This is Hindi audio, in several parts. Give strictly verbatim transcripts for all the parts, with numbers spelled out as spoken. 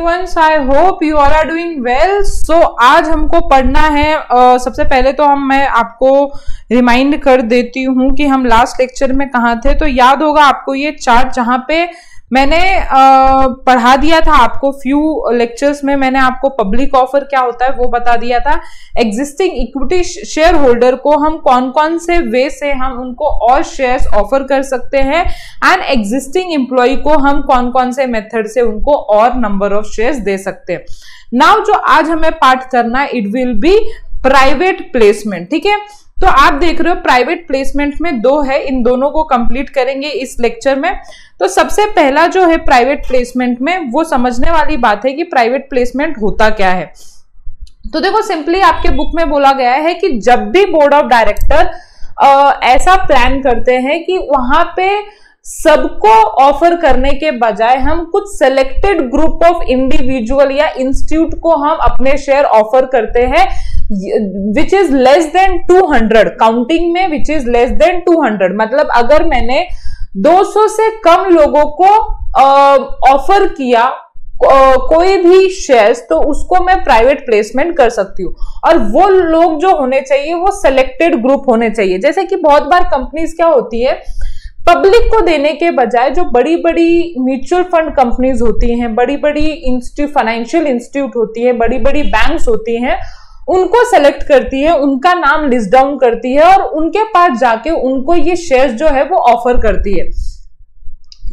Everyone's, I hope you all are doing well. So आज हमको पढ़ना है uh, सबसे पहले तो हम मैं आपको रिमाइंड कर देती हूँ कि हम लास्ट लेक्चर में कहाँ थे। तो याद होगा आपको ये चार्ट जहाँ पे मैंने uh, पढ़ा दिया था आपको फ्यू लेक्चर्स में। मैंने आपको पब्लिक ऑफर क्या होता है वो बता दिया था। एग्जिस्टिंग इक्विटी शेयर होल्डर को हम कौन कौन से वे से हम उनको और शेयर्स ऑफर कर सकते हैं, एंड एग्जिस्टिंग एम्प्लॉय को हम कौन कौन से मेथड से उनको और नंबर ऑफ शेयर्स दे सकते हैं। नाउ जो आज हमें पाठ करना है, it will be private placement. ठीक है, तो आप देख रहे हो प्राइवेट प्लेसमेंट में दो है, इन दोनों को कंप्लीट करेंगे इस लेक्चर में। तो सबसे पहला जो है प्राइवेट प्लेसमेंट में वो समझने वाली बात है कि प्राइवेट प्लेसमेंट होता क्या है। तो देखो सिंपली आपके बुक में बोला गया है कि जब भी बोर्ड ऑफ डायरेक्टर ऐसा प्लान करते हैं कि वहां पे सबको ऑफर करने के बजाय हम कुछ सेलेक्टेड ग्रुप ऑफ इंडिविजुअल या इंस्टीट्यूट को हम अपने शेयर ऑफर करते हैं which is less than two hundred, counting में which is less than two hundred, मतलब अगर मैंने दो सौ से कम लोगों को ऑफर uh, किया uh, कोई भी शेयर्स, तो उसको मैं प्राइवेट प्लेसमेंट कर सकती हूँ। और वो लोग जो होने चाहिए वो सेलेक्टेड ग्रुप होने चाहिए। जैसे कि बहुत बार कंपनीज क्या होती है, पब्लिक को देने के बजाय जो बड़ी बड़ी म्यूचुअल फंड कंपनीज होती हैं, बड़ी बड़ी इंस्टीट्यूट फाइनेंशियल इंस्टीट्यूट होती है, बड़ी बड़ी बैंक्स होती हैं, उनको सेलेक्ट करती है, उनका नाम लिस्ट डाउन करती है और उनके पास जाके उनको ये शेयर्स जो है वो ऑफर करती है।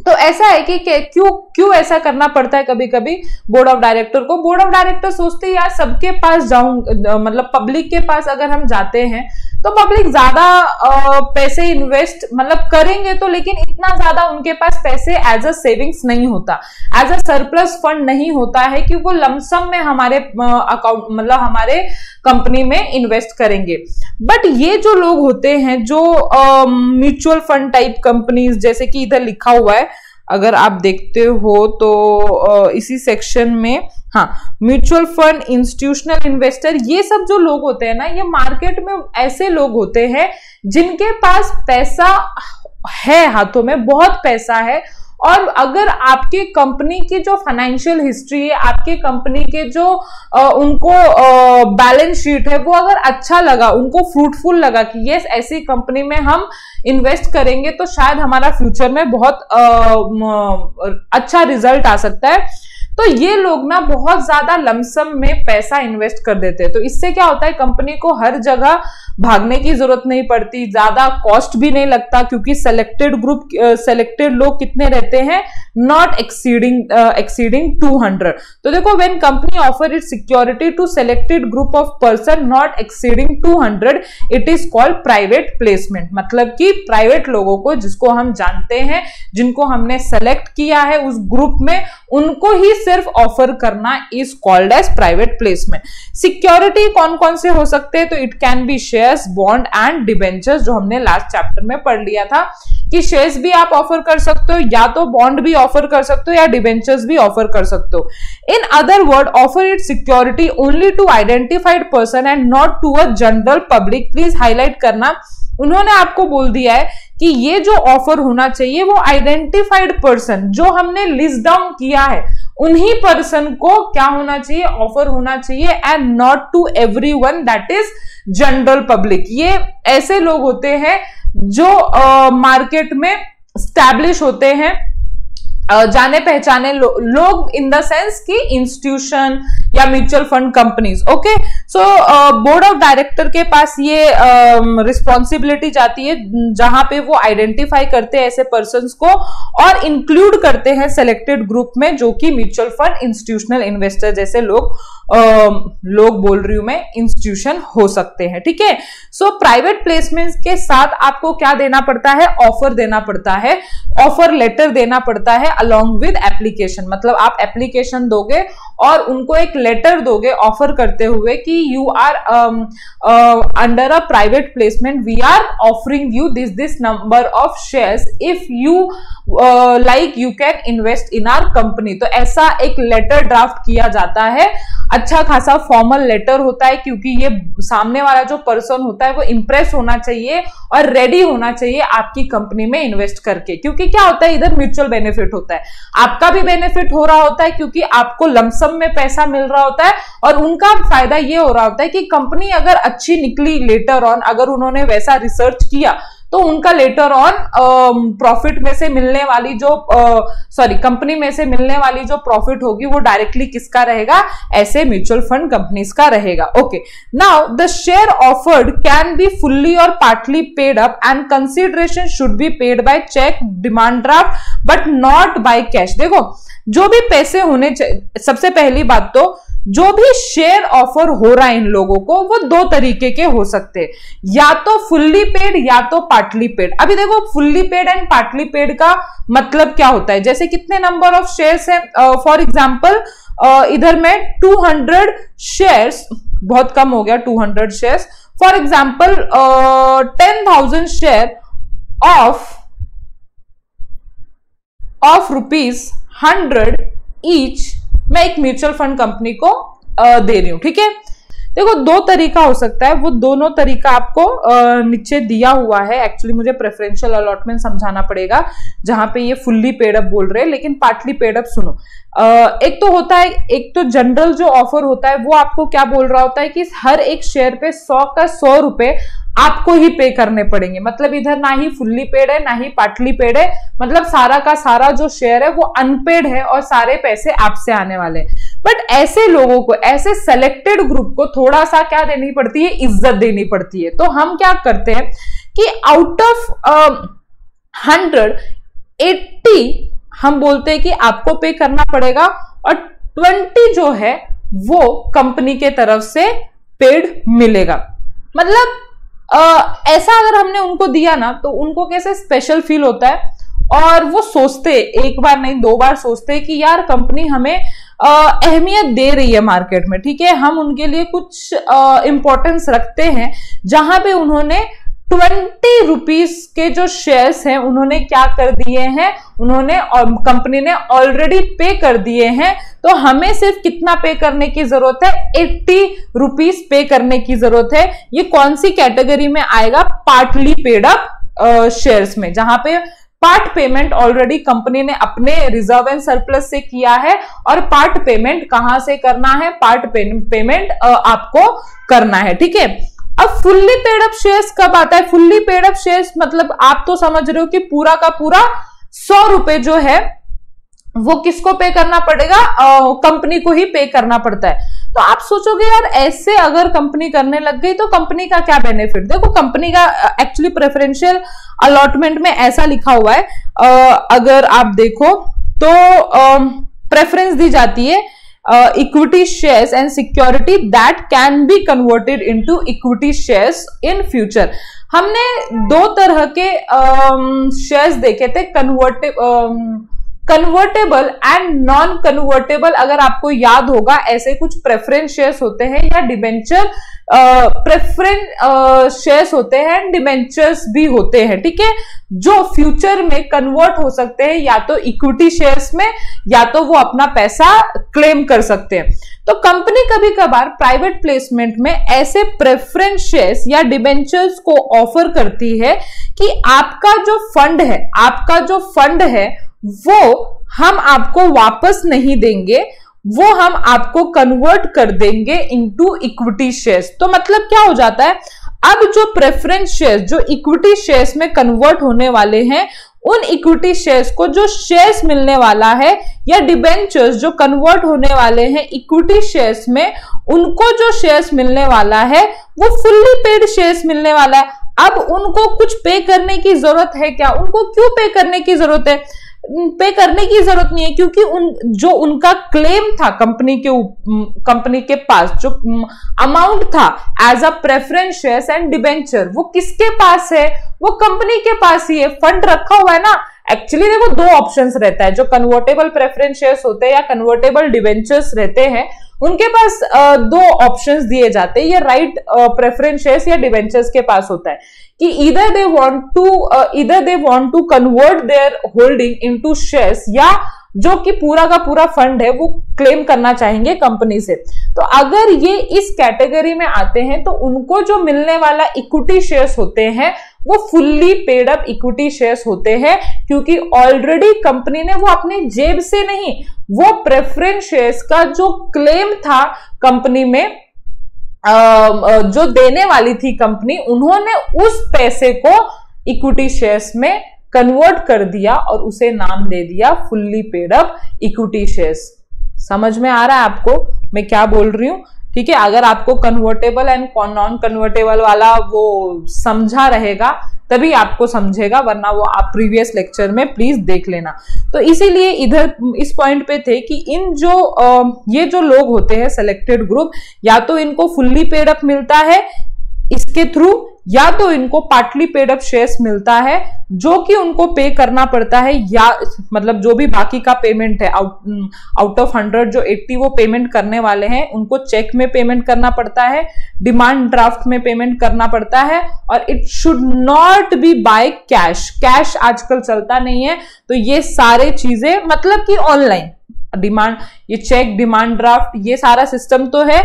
तो ऐसा है कि क्यों क्यों ऐसा करना पड़ता है कभी कभी बोर्ड ऑफ डायरेक्टर को। बोर्ड ऑफ डायरेक्टर सोचते हैं यार सबके पास जाऊं, मतलब पब्लिक के पास अगर हम जाते हैं तो पब्लिक ज्यादा पैसे इन्वेस्ट मतलब करेंगे तो, लेकिन इतना ज्यादा उनके पास पैसे एज अ सेविंग्स नहीं होता, एज अ सरप्लस फंड नहीं होता है कि वो लमसम में हमारे अकाउंट मतलब हमारे कंपनी में इन्वेस्ट करेंगे। बट ये जो लोग होते हैं जो म्यूचुअल फंड टाइप कंपनीज, जैसे कि इधर लिखा हुआ है अगर आप देखते हो तो इसी सेक्शन में, हाँ, म्यूचुअल फंड, इंस्टीट्यूशनल इन्वेस्टर, ये सब जो लोग होते हैं ना, ये मार्केट में ऐसे लोग होते हैं जिनके पास पैसा है, हाथों में बहुत पैसा है, और अगर आपके कंपनी की जो फाइनेंशियल हिस्ट्री है, आपके कंपनी के जो आ, उनको बैलेंस शीट है वो अगर अच्छा लगा, उनको फ्रूटफुल लगा कि यस ऐसी कंपनी में हम इन्वेस्ट करेंगे तो शायद हमारा फ्यूचर में बहुत आ, अच्छा रिजल्ट आ सकता है, तो ये लोग ना बहुत ज्यादा लमसम में पैसा इन्वेस्ट कर देते हैं। तो इससे क्या होता है, कंपनी को हर जगह भागने की जरूरत नहीं पड़ती, ज्यादा कॉस्ट भी नहीं लगता, क्योंकि सेलेक्टेड ग्रुप सेलेक्टेड लोग कितने रहते हैं, not exceeding exceeding two hundred. तो देखो when company offer its security to selected group of person not exceeding two hundred, it is called private placement. मतलब कि प्राइवेट लोगों को जिसको हम जानते हैं, जिनको हमने सेलेक्ट किया है उस ग्रुप में, उनको ही सिर्फ ऑफर करना is called as private placement. Security कौन कौन से हो सकते हैं, तो it can be shares, bond and debentures, जो हमने लास्ट चैप्टर में पढ़ लिया था कि शेयर्स भी आप ऑफर कर सकते हो, या तो बॉन्ड भी ऑफर कर सकते हो, या डिबेंचर्स भी ऑफर कर सकते हो। In other word, offer it security only to identified person and not to a general public. Please highlight करना, उन्होंने आपको बोल दिया है कि ये जो ऑफर होना चाहिए वो आइडेंटिफाइड पर्सन, जो हमने लिस्ट डाउन किया है उन्हीं पर्सन को क्या होना चाहिए, ऑफर होना चाहिए, and not to everyone that is general public. ये ऐसे लोग होते हैं जो मार्केट uh, में एस्टैब्लिश होते हैं, जाने पहचाने लो, लोग इन द सेंस की इंस्टीट्यूशन या mutual fund companies. Okay, so board of director के पास ये रिस्पॉन्सिबिलिटी uh, जाती है जहां पे वो आइडेंटिफाई करते हैं ऐसे पर्संस को और इंक्लूड करते हैं सेलेक्टेड ग्रुप में, जो कि म्यूचुअल फंड, इंस्टीट्यूशनल इन्वेस्टर जैसे लोग uh, लोग बोल रही हूं मैं, इंस्टीट्यूशन हो सकते हैं। ठीक है, सो प्राइवेट प्लेसमेंट के साथ आपको क्या देना पड़ता है, ऑफर देना पड़ता है, ऑफर लेटर देना पड़ता है अलॉन्ग विद एप्लीकेशन। मतलब आप एप्लीकेशन दोगे और उनको एक लेटर दोगे ऑफर करते हुए कि you are under a private placement, we are offering you this this number of shares, if you like you can invest in our company. तो ऐसा एक लेटर ड्राफ्ट किया जाता है, अच्छा खासा फॉर्मल लेटर होता है, क्योंकि ये सामने वाला जो पर्सन होता है वो इंप्रेस होना चाहिए और रेडी होना चाहिए आपकी कंपनी में इन्वेस्ट करके, क्योंकि क्या होता है इधर म्यूचुअल बेनिफिट होता है। होता है, आपका भी बेनिफिट हो रहा होता है क्योंकि आपको लमसम में पैसा मिल रहा होता है, और उनका फायदा ये हो रहा होता है कि कंपनी अगर अच्छी निकली लेटर ऑन, अगर उन्होंने वैसा रिसर्च किया तो उनका लेटर ऑन प्रॉफिट में से मिलने वाली जो सॉरी कंपनी में से मिलने वाली जो प्रॉफिट होगी वो डायरेक्टली किसका रहेगा, ऐसे म्यूचुअल फंड कंपनीज का रहेगा। Okay, now the share offered can be fully और partly paid up and consideration should be paid by cheque, demand draft but not by cash. देखो जो भी पैसे होने चाहिए, सबसे पहली बात तो जो भी शेयर ऑफर हो रहा है इन लोगों को वो दो तरीके के हो सकते हैं, या तो फुल्ली पेड या तो पार्टली पेड। अभी देखो fully paid and partly paid का मतलब क्या होता है, जैसे कितने नंबर ऑफ शेयर्स हैं, फॉर एग्जांपल इधर में टू हंड्रेड शेयर्स, बहुत कम हो गया two hundred shares, for example ten thousand share of of rupees hundred each मैं एक म्यूचुअल फंड कंपनी को दे रही हूं। ठीक है, देखो दो तरीका हो सकता है, वो दोनों तरीका आपको नीचे दिया हुआ है। एक्चुअली मुझे प्रेफरेंशियल अलॉटमेंट समझाना पड़ेगा जहां पे ये फुल्ली पेडअप बोल रहे हैं, लेकिन पार्टली पेडअप सुनो, एक तो होता है, एक तो जनरल जो ऑफर होता है वो आपको क्या बोल रहा होता है कि हर एक शेयर पे सौ का सौ रुपए आपको ही पे करने पड़ेंगे, मतलब इधर ना ही फुल्ली पेड है ना ही पार्टली पेड है, मतलब सारा का सारा जो शेयर है वो अनपेड है और सारे पैसे आपसे आने वाले हैं। बट ऐसे लोगों को, ऐसे सेलेक्टेड ग्रुप को थोड़ा सा क्या देनी पड़ती है, इज्जत देनी पड़ती है। तो हम क्या करते हैं कि आउट ऑफ हंड्रेड एट्टी हम बोलते हैं कि आपको पे करना पड़ेगा और ट्वेंटी जो है वो कंपनी के तरफ से पेड मिलेगा। मतलब आ, ऐसा अगर हमने उनको दिया ना तो उनको कैसे स्पेशल फील होता है, और वो सोचते, एक बार नहीं दो बार सोचते कि यार कंपनी हमें अहमियत दे रही है मार्केट में। ठीक है, हम उनके लिए कुछ इम्पोर्टेंस रखते हैं, जहां पे उन्होंने ट्वेंटी रुपीज के जो शेयर्स हैं उन्होंने क्या कर दिए हैं, उन्होंने कंपनी ने ऑलरेडी पे कर दिए हैं, तो हमें सिर्फ कितना पे करने की जरूरत है, एट्टी रुपीज पे करने की जरूरत है। ये कौन सी कैटेगरी में आएगा, पार्टली पेड अप शेयर्स में, जहां पे पार्ट पेमेंट ऑलरेडी कंपनी ने अपने रिजर्व एंड सरप्लस से किया है, और पार्ट पेमेंट कहां से करना है, पार्ट पेमेंट आपको करना है। ठीक है, अब फुल्ली पेड अप शेयर्स कब आता है, फुल्ली पेड अप शेयर्स मतलब आप तो समझ रहे हो कि पूरा का पूरा सौ रुपए जो है वो किसको पे करना पड़ेगा, कंपनी को ही पे करना पड़ता है। तो आप सोचोगे यार ऐसे अगर कंपनी करने लग गई तो कंपनी का क्या बेनिफिट। देखो कंपनी का एक्चुअली प्रेफरेंशियल अलॉटमेंट में ऐसा लिखा हुआ है, आ, अगर आप देखो तो प्रेफरेंस दी जाती है equity shares and security that can be converted into equity shares in future. हमने दो तरह के शेयर्स uh, देखे थे, convertible convertible and non convertible. अगर आपको याद होगा ऐसे कुछ प्रेफरेंस शेयर्स होते हैं या डिबेंचर प्रेफरेंस शेयर्स होते हैं, डिबेंचर्स भी होते हैं। ठीक है, जो फ्यूचर में कन्वर्ट हो सकते हैं या तो इक्विटी शेयर्स में, या तो वो अपना पैसा क्लेम कर सकते हैं। तो कंपनी कभी कभार प्राइवेट प्लेसमेंट में ऐसे प्रेफरेंस शेयर्स या डिबेंचर्स को ऑफर करती है कि आपका जो फंड है, आपका जो फंड है वो हम आपको वापस नहीं देंगे, वो हम आपको कन्वर्ट कर देंगे इनटू इक्विटी शेयर्स। तो मतलब क्या हो जाता है, अब जो प्रेफरेंस शेयर्स जो इक्विटी शेयर्स में कन्वर्ट होने वाले हैं, उन इक्विटी शेयर्स को जो शेयर्स मिलने वाला है, या डिबेंचर्स जो कन्वर्ट होने वाले हैं इक्विटी शेयर्स में, उनको जो शेयर्स मिलने वाला है वो फुल्ली पेड शेयर्स मिलने वाला है। अब उनको कुछ पे करने की जरूरत है क्या, उनको क्यों पे करने की जरूरत है, पे करने की जरूरत नहीं है, क्योंकि उन जो उनका क्लेम था कंपनी के कंपनी के पास जो अमाउंट था as a preference shares and debenture, वो किसके पास है, वो कंपनी के पास ही है, फंड रखा हुआ है ना। एक्चुअली देखो दो ऑप्शंस रहता है, जो कन्वर्टेबल प्रेफरेंस शेयर्स होते हैं या कन्वर्टेबल डिबेंचर्स रहते हैं, उनके पास दो ऑप्शंस दिए जाते हैं, ये राइट प्रेफरेंस शेयर्स या डिबेंचर्स के पास होता है कि इधर दे वांट टू इधर they want to convert their holding into shares, या जो कि पूरा का पूरा फंड है वो क्लेम करना चाहेंगे कंपनी से। तो अगर ये इस कैटेगरी में आते हैं तो उनको जो मिलने वाला इक्विटी शेयर्स होते हैं वो fully paid up equity shares होते हैं, क्योंकि ऑलरेडी कंपनी ने वो अपने जेब से नहीं, वो प्रेफरेंस शेयर्स का जो क्लेम था कंपनी में जो देने वाली थी कंपनी, उन्होंने उस पैसे को इक्विटी शेयर्स में कन्वर्ट कर दिया और उसे नाम दे दिया fully paid up equity shares. समझ में आ रहा है आपको मैं क्या बोल रही हूँ? ठीक है, अगर आपको कन्वर्टेबल एंड नॉन कन्वर्टेबल वाला वो समझा रहेगा तभी आपको समझेगा, वरना वो आप प्रीवियस लेक्चर में प्लीज देख लेना। तो इसीलिए इधर इस पॉइंट पे थे कि इन जो ये जो लोग होते हैं सेलेक्टेड ग्रुप, या तो इनको फुल्ली पेड अप मिलता है इसके थ्रू, या तो इनको पार्टली पेड अप शेयर्स मिलता है जो कि उनको पे करना पड़ता है, या मतलब जो भी बाकी का पेमेंट है आउट आउट ऑफ हंड्रेड जो एट्टी वो पेमेंट करने वाले हैं उनको चेक में पेमेंट करना पड़ता है, डिमांड ड्राफ्ट में पेमेंट करना पड़ता है, और it should not be by cash. Cash आजकल चलता नहीं है, तो ये सारे चीजें मतलब कि ऑनलाइन डिमांड, ये चेक, डिमांड ड्राफ्ट, ये सारा सिस्टम तो है,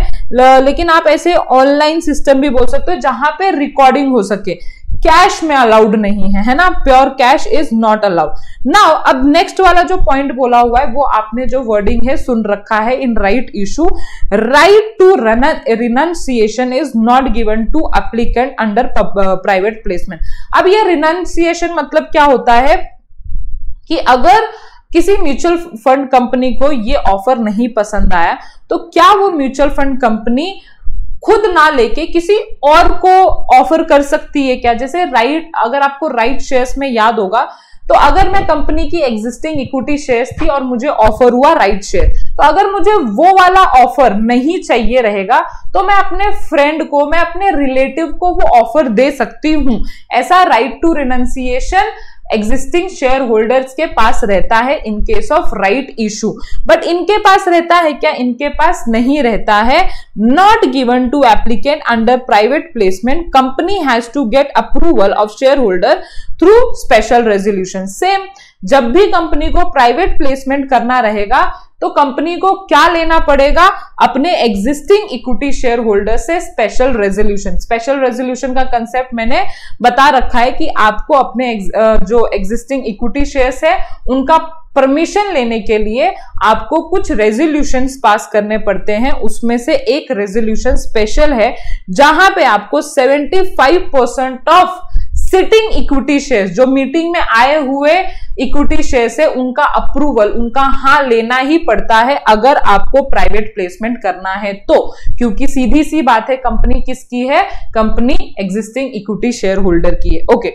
लेकिन आप ऐसे ऑनलाइन सिस्टम भी बोल सकते हो जहां पे रिकॉर्डिंग हो सके। कैश में अलाउड नहीं है, है ना, pure cash is not allowed. Now अब नेक्स्ट वाला जो पॉइंट बोला हुआ है वो आपने जो वर्डिंग है सुन रखा है, in right issue right to renunciation is not given to applicant under private placement. अब ये रिनंसिएशन मतलब क्या होता है कि अगर किसी म्यूचुअल फंड कंपनी को ये ऑफर नहीं पसंद आया तो क्या वो म्यूचुअल फंड कंपनी खुद ना लेके किसी और को ऑफर कर सकती है क्या? जैसे राइट, अगर आपको राइट शेयर्स में याद होगा तो अगर मैं कंपनी की एग्जिस्टिंग इक्विटी शेयर्स थी और मुझे ऑफर हुआ राइट शेयर, तो अगर मुझे वो वाला ऑफर नहीं चाहिए रहेगा तो मैं अपने फ्रेंड को, मैं अपने रिलेटिव को वो ऑफर दे सकती हूँ। ऐसा right to renunciation existing share holders के पास रहता है in case of right issue, but इनके पास रहता है क्या? इनके पास नहीं रहता है। Not given to applicant under private placement, company has to get approval of share holder through special resolution. Same, जब भी कंपनी को प्राइवेट प्लेसमेंट करना रहेगा तो कंपनी को क्या लेना पड़ेगा? अपने एग्जिस्टिंग इक्विटी शेयर होल्डर से स्पेशल रेजोल्यूशन। स्पेशल रेजोल्यूशन का कंसेप्ट मैंने बता रखा है कि आपको अपने जो एग्जिस्टिंग इक्विटी शेयर्स है उनका परमिशन लेने के लिए आपको कुछ रेजोल्यूशंस पास करने पड़ते हैं। उसमें से एक रेजोल्यूशन स्पेशल है जहां पे आपको seventy five percent of sitting equity shares, जो मीटिंग में आए हुए इक्विटी शेयर्स है, उनका अप्रूवल, उनका हाँ लेना ही पड़ता है अगर आपको प्राइवेट प्लेसमेंट करना है तो, क्योंकि सीधी सी बात है कंपनी किसकी है? Company existing equity share holder की है। ओके,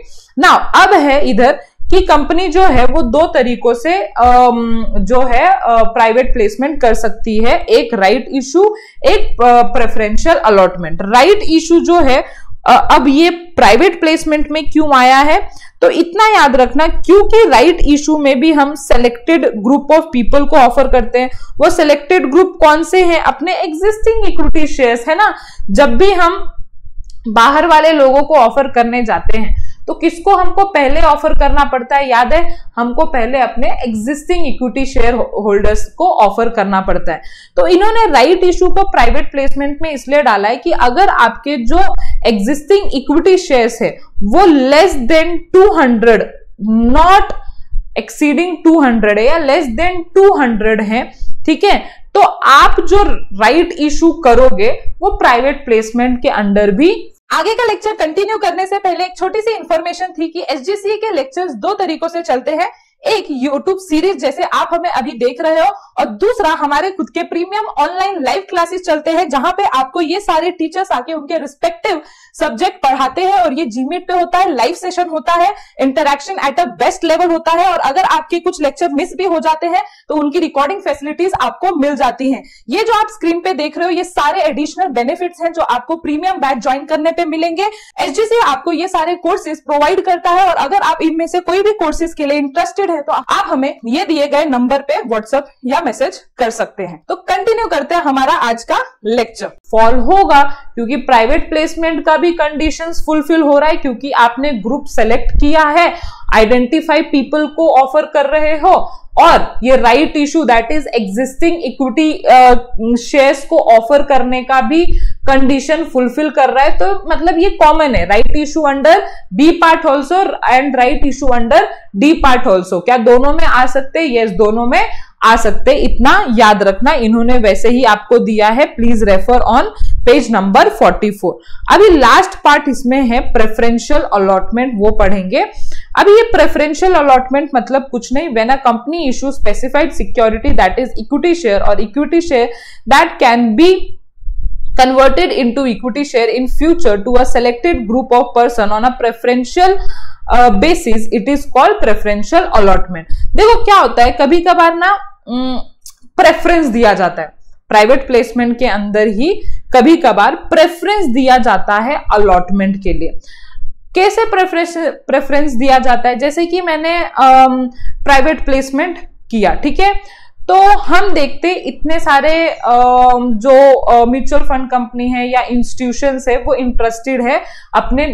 नाउ अब है इधर कि कंपनी जो है वो दो तरीकों से जो है प्राइवेट प्लेसमेंट कर सकती है, एक राइट इशू, एक प्रेफरेंशियल अलॉटमेंट। राइट इशू जो है अब ये प्राइवेट प्लेसमेंट में क्यों आया है तो इतना याद रखना, क्योंकि राइट इशू में भी हम सेलेक्टेड ग्रुप ऑफ पीपल को ऑफर करते हैं। वो सेलेक्टेड ग्रुप कौन से हैं? अपने एग्जिस्टिंग इक्विटी शेयर्स, है ना। जब भी हम बाहर वाले लोगों को ऑफर करने जाते हैं तो किसको हमको पहले ऑफर करना पड़ता है? याद है, हमको पहले अपने एग्जिस्टिंग इक्विटी शेयर होल्डर्स को ऑफर करना पड़ता है। तो इन्होंने राइट इशू को प्राइवेट प्लेसमेंट में इसलिए डाला है कि अगर आपके जो एग्जिस्टिंग इक्विटी शेयर्स है वो less than two hundred, not exceeding two hundred है या लेस देन टू हंड्रेड है, ठीक है, तो आप जो राइट इशू करोगे वो प्राइवेट प्लेसमेंट के अंडर भी। आगे का लेक्चर कंटिन्यू करने से पहले एक छोटी सी इंफॉर्मेशन थी कि एसजीसीए के लेक्चर्स दो तरीकों से चलते हैं, एक यूट्यूब सीरीज जैसे आप हमें अभी देख रहे हो, और दूसरा हमारे खुद के प्रीमियम ऑनलाइन लाइव क्लासेस चलते हैं जहां पे आपको ये सारे टीचर्स आके उनके रिस्पेक्टिव सब्जेक्ट पढ़ाते हैं, और ये जीमीट पे होता है, लाइव सेशन होता है, interaction at a best level होता है, और अगर आपके कुछ लेक्चर मिस भी हो जाते हैं तो उनकी रिकॉर्डिंग फैसिलिटीज आपको मिल जाती है। ये जो आप स्क्रीन पे देख रहे हो ये सारे एडिशनल बेनिफिट्स हैं जो आपको प्रीमियम बैच ज्वाइन करने पे मिलेंगे। एसजीसीए आपको ये सारे कोर्सेज प्रोवाइड करता है, और अगर आप इनमें से कोई भी कोर्सेज के लिए इंटरेस्टेड है तो आप हमें ये दिए गए नंबर पे व्हाट्सएप या मैसेज कर सकते हैं। तो कंटिन्यू करते हैं हमारा आज का लेक्चर। फॉल होगा क्योंकि प्राइवेट प्लेसमेंट का भी कंडीशंस फुलफिल हो रहा है, क्योंकि आपने ग्रुप सेलेक्ट किया है, आइडेंटिफाई पीपल को ऑफर कर रहे हो, और ये right issue that is existing equity shares को ऑफर करने का भी कंडीशन फुलफिल कर रहा है। तो मतलब ये कॉमन है, right issue under B part also and right issue under D part also. क्या दोनों में आ सकते? यस, दोनों में आ सकते, इतना याद रखना। इन्होंने वैसे ही आपको दिया है, please refer on page number forty four. अभी लास्ट पार्ट इसमें है प्रेफरेंशियल अलॉटमेंट, वो पढ़ेंगे। अभी ये प्रेफरेंशियल अलॉटमेंट मतलब कुछ नहीं, when a company issues specified security that is equity share और equity share that can be converted into equity share in future to a selected group of person on a preferential uh, basis, it is called preferential allotment। देखो क्या होता है, कभी कभार ना प्रेफरेंस दिया जाता है, प्राइवेट प्लेसमेंट के अंदर ही कभी कभार प्रेफरेंस दिया जाता है अलॉटमेंट के लिए। कैसे प्रेफरेंस प्रेफरेंस दिया जाता है? जैसे कि मैंने प्राइवेट प्लेसमेंट किया, ठीक है, तो हम देखते इतने सारे जो म्यूचुअल फंड कंपनी है या इंस्टीट्यूशंस है वो इंटरेस्टेड है अपने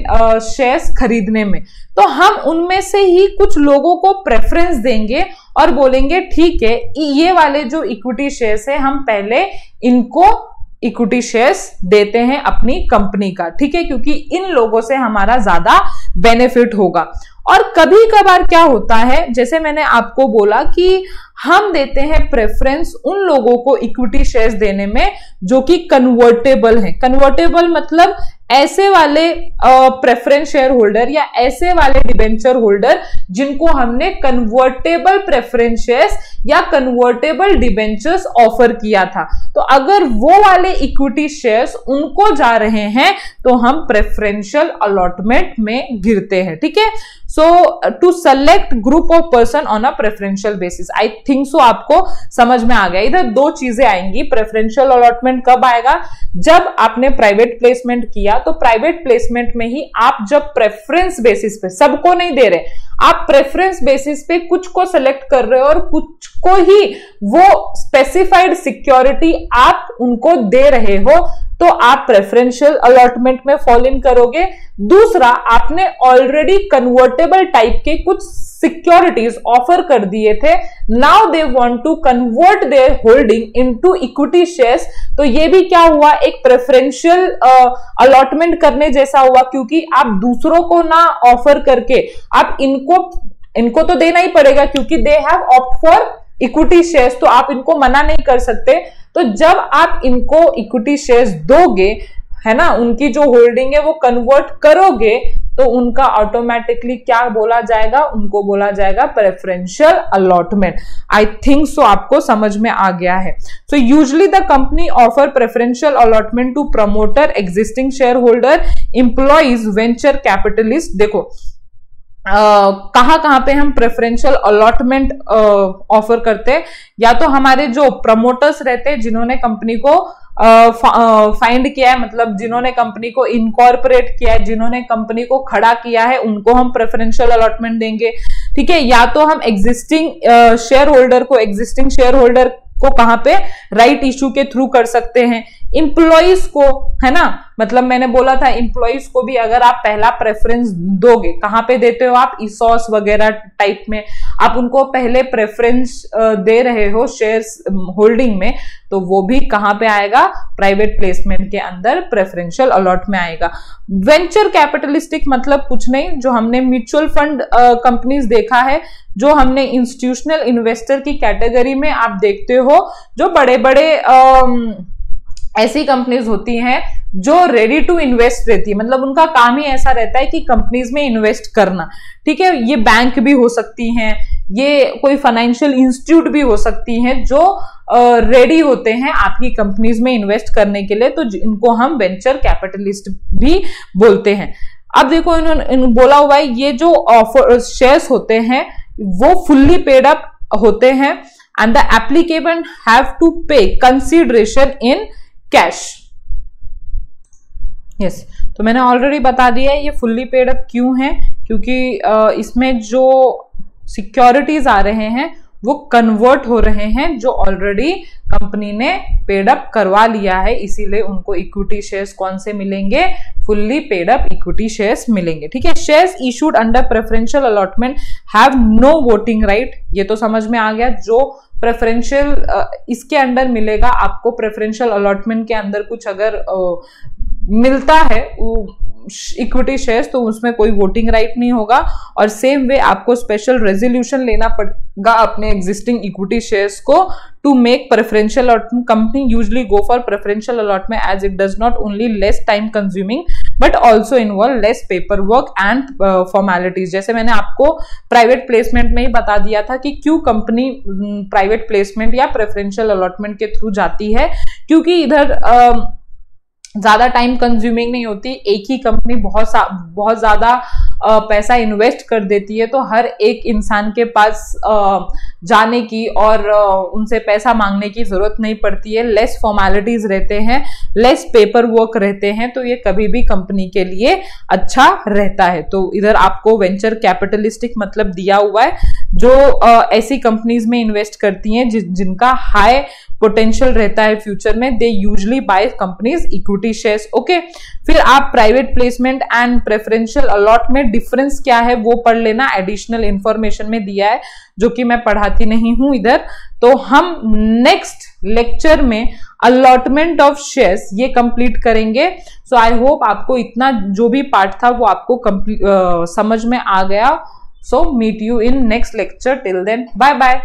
शेयर्स खरीदने में, तो हम उनमें से ही कुछ लोगों को प्रेफरेंस देंगे और बोलेंगे ठीक है, ये वाले जो इक्विटी शेयर्स है हम पहले इनको इक्विटी शेयर्स देते हैं अपनी कंपनी का, ठीक है, क्योंकि इन लोगों से हमारा ज्यादा बेनिफिट होगा। और कभी कभार क्या होता है, जैसे मैंने आपको बोला कि हम देते हैं प्रेफरेंस उन लोगों को इक्विटी शेयर्स देने में जो कि कन्वर्टेबल है। कन्वर्टेबल मतलब ऐसे वाले प्रेफरेंस शेयर होल्डर या ऐसे वाले डिबेंचर होल्डर जिनको हमने कन्वर्टेबल प्रेफरेंस शेयर्स या कन्वर्टेबल डिबेंचर्स ऑफर किया था, तो अगर वो वाले इक्विटी शेयर्स उनको जा रहे हैं तो हम प्रेफरेंशियल अलॉटमेंट में गिरते हैं, ठीक है। So to select group of person on a preferential basis, I think so आपको समझ में आ गया। इधर दो चीजें आएंगी, प्रेफरेंशियल अलॉटमेंट कब आएगा? जब आपने प्राइवेट प्लेसमेंट किया, तो प्राइवेट प्लेसमेंट में ही आप जब प्रेफरेंस बेसिस पे, सबको नहीं दे रहे, आप प्रेफरेंस बेसिस पे कुछ को सेलेक्ट कर रहे हो और कुछ को ही वो स्पेसिफाइड सिक्योरिटी आप उनको दे रहे हो, तो आप प्रेफरेंशियल अलॉटमेंट में फॉल इन करोगे। दूसरा, आपने ऑलरेडी कन्वर्टेबल टाइप के कुछ सिक्योरिटीज ऑफर कर दिए थे, now they want to convert their holding into equity shares, तो ये भी क्या हुआ, एक प्रेफरेंशियल अलॉटमेंट करने जैसा हुआ, क्योंकि आप दूसरों को ना ऑफर करके आप इनको इनको तो देना ही पड़ेगा क्योंकि they have opt for equity shares, तो आप इनको मना नहीं कर सकते। तो जब आप इनको इक्विटी शेयर्स दोगे, है ना, उनकी जो होल्डिंग है वो कन्वर्ट करोगे, तो उनका ऑटोमेटिकली क्या बोला जाएगा, उनको बोला जाएगा preferential allotment. I think so आपको समझ में आ गया है। So usually the company offer preferential allotment to promoter, existing share holder, employees, venture capitalist. देखो Uh, कहाँ कहाँ पे हम प्रेफरेंशियल अलॉटमेंट ऑफर करते हैं, या तो हमारे जो प्रमोटर्स रहते हैं जिन्होंने कंपनी को फाइंड uh, किया है, मतलब जिन्होंने कंपनी को इनकॉर्पोरेट किया है, जिन्होंने कंपनी को खड़ा किया है, उनको हम प्रेफरेंशियल अलॉटमेंट देंगे, ठीक है। या तो हम एग्जिस्टिंग शेयर होल्डर को, एग्जिस्टिंग शेयर होल्डर को कहां पे, राइट इशू के थ्रू कर सकते हैं। इंप्लॉइज को, है ना, मतलब मैंने बोला था इंप्लॉइज को भी अगर आप पहला प्रेफरेंस दोगे, कहाँ पे देते हो आप, ईसॉस वगैरह टाइप में आप उनको पहले प्रेफरेंस दे रहे हो शेयर्स होल्डिंग में, तो वो भी कहाँ पे आएगा, प्राइवेट प्लेसमेंट के अंदर प्रेफरेंशियल अलॉट में आएगा। वेंचर कैपिटलिस्टिक मतलब कुछ नहीं, जो हमने म्यूचुअल फंड कंपनीज देखा है, जो हमने इंस्टीट्यूशनल इन्वेस्टर की कैटेगरी में आप देखते हो, जो बड़े बड़े ऐसी कंपनीज होती हैं जो रेडी टू इन्वेस्ट रहती है, मतलब उनका काम ही ऐसा रहता है कि कंपनीज में इन्वेस्ट करना, ठीक है। ये बैंक भी हो सकती हैं, ये कोई फाइनेंशियल इंस्टीट्यूट भी हो सकती हैं जो रेडी uh, होते हैं आपकी कंपनीज में इन्वेस्ट करने के लिए, तो इनको हम वेंचर कैपिटलिस्ट भी बोलते हैं। अब देखो इन्होंने बोला हुआ है, ये जो ऑफर शेयर्स होते हैं वो फुल्ली पेड अप होते हैं, and the applicable have to pay consideration in cash. Yes, तो मैंने ऑलरेडी बता दिया है ये फुल्ली पेड अप क्यों है, क्योंकि इसमें जो सिक्योरिटीज आ रहे हैं वो कन्वर्ट हो रहे हैं जो ऑलरेडी कंपनी ने पेड अप करवा लिया है, इसीलिए उनको इक्विटी शेयर्स कौन से मिलेंगे, fully paid up equity shares मिलेंगे। ठीक है, shares issued under preferential allotment have no voting right, ये तो समझ में आ गया। जो प्रेफरेंशियल इसके अंडर मिलेगा आपको, प्रेफरेंशियल अलॉटमेंट के अंदर कुछ अगर मिलता है इक्विटी शेयर्स तो उसमें कोई वोटिंग राइट नहीं होगा, और सेम वे आपको स्पेशल रेजोल्यूशन लेना पड़ेगा अपने एग्जिस्टिंग इक्विटी शेयर्स को to make preferential allotment. Company usually go for preferential allotment as it does not only less time consuming but also involve less paper work and formalities. जैसे मैंने आपको प्राइवेट प्लेसमेंट में ही बता दिया था कि क्यों कंपनी प्राइवेट प्लेसमेंट या प्रेफरेंशियल अलॉटमेंट के थ्रू जाती है, क्योंकि इधर uh, ज्यादा टाइम कंज्यूमिंग नहीं होती, एक ही कंपनी बहुत सा बहुत ज्यादा पैसा इन्वेस्ट कर देती है तो हर एक इंसान के पास जाने की और उनसे पैसा मांगने की जरूरत नहीं पड़ती है, लेस फॉर्मेलिटीज रहते हैं, लेस पेपर वर्क रहते हैं, तो ये कभी भी कंपनी के लिए अच्छा रहता है। तो इधर आपको वेंचर कैपिटलिस्टिक मतलब दिया हुआ है जो ऐसी कंपनीज में इन्वेस्ट करती हैं जिनका हाई पोटेंशियल रहता है फ्यूचर में, they usually buy companies equity shares. Okay, फिर आप private placement and preferential allotment difference क्या है वो पढ़ लेना, एडिशनल इंफॉर्मेशन में दिया है जो कि मैं पढ़ाती नहीं हूं इधर। तो हम नेक्स्ट लेक्चर में अलॉटमेंट ऑफ शेयर्स ये कंप्लीट करेंगे। सो आई होप आपको इतना जो भी पार्ट था वो आपको uh, समझ में आ गया। So meet you in next lecture, till then bye bye.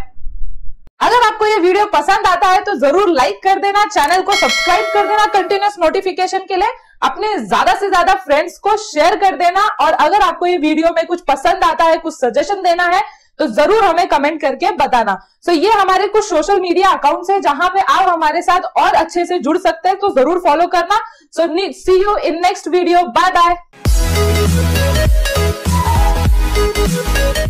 अगर आपको ये वीडियो पसंद आता है तो जरूर लाइक कर देना, चैनल को सब्सक्राइब कर देना, कंटिन्यूअस नोटिफिकेशन के लिए अपने ज्यादा से ज्यादा फ्रेंड्स को शेयर कर देना, और अगर आपको ये वीडियो में कुछ पसंद आता है, कुछ सजेशन देना है तो जरूर हमें कमेंट करके बताना। सो so, ये हमारे कुछ सोशल मीडिया अकाउंट्स हैं जहां पे आप हमारे साथ और अच्छे से जुड़ सकते हैं, तो जरूर फॉलो करना। So see you in next video, bye bye.